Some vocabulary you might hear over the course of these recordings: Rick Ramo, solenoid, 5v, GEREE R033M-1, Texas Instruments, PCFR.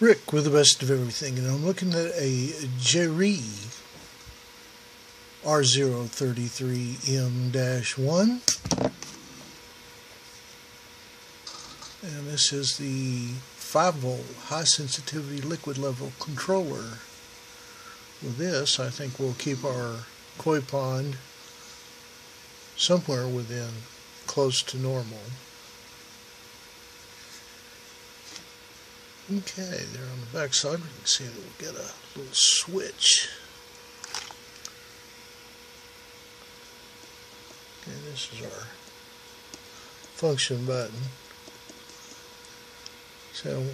Rick with the best of everything, and I'm looking at a GEREE R033M-1, and this is the 5-volt high sensitivity liquid level controller. With this, I think we'll keep our koi pond somewhere within close to normal. Okay, there on the back side, we can see that we've got a little switch. Okay, this is our function button. So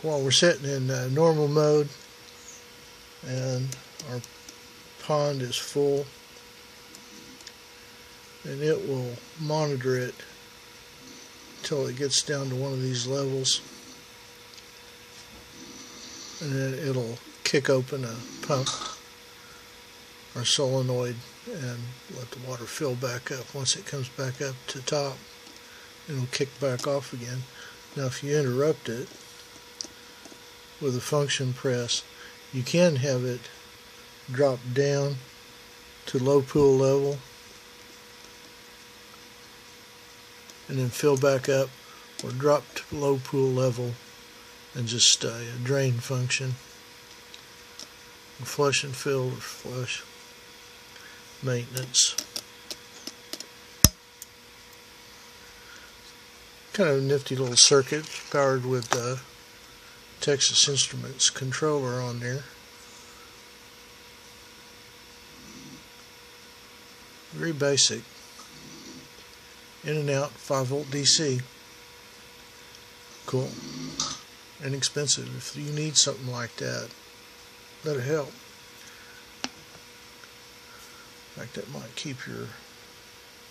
while we're sitting in normal mode and our pond is full, and it will monitor it until it gets down to one of these levels. And then it'll kick open a pump or solenoid and let the water fill back up. Once it comes back up to top, it'll kick back off again. Now if you interrupt it with a function press, you can have it drop down to low pool level and then fill back up, or drop to low pool level and just a drain function. Flush and fill, or flush maintenance. Kind of a nifty little circuit, powered with the Texas Instruments controller on there. Very basic. In and out, 5-volt DC. Cool. Inexpensive. If you need something like that, that'll help. In fact, that might keep your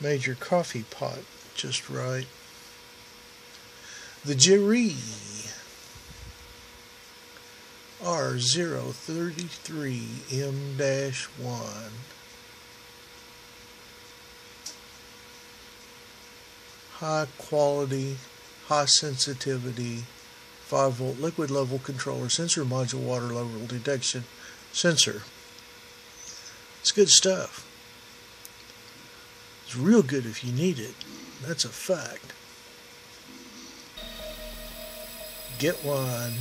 major coffee pot just right. The GEREE R033M-1. High quality, high sensitivity, 5-volt liquid level controller, sensor module, water level detection sensor. It's good stuff. It's real good if you need it. That's a fact. Get one.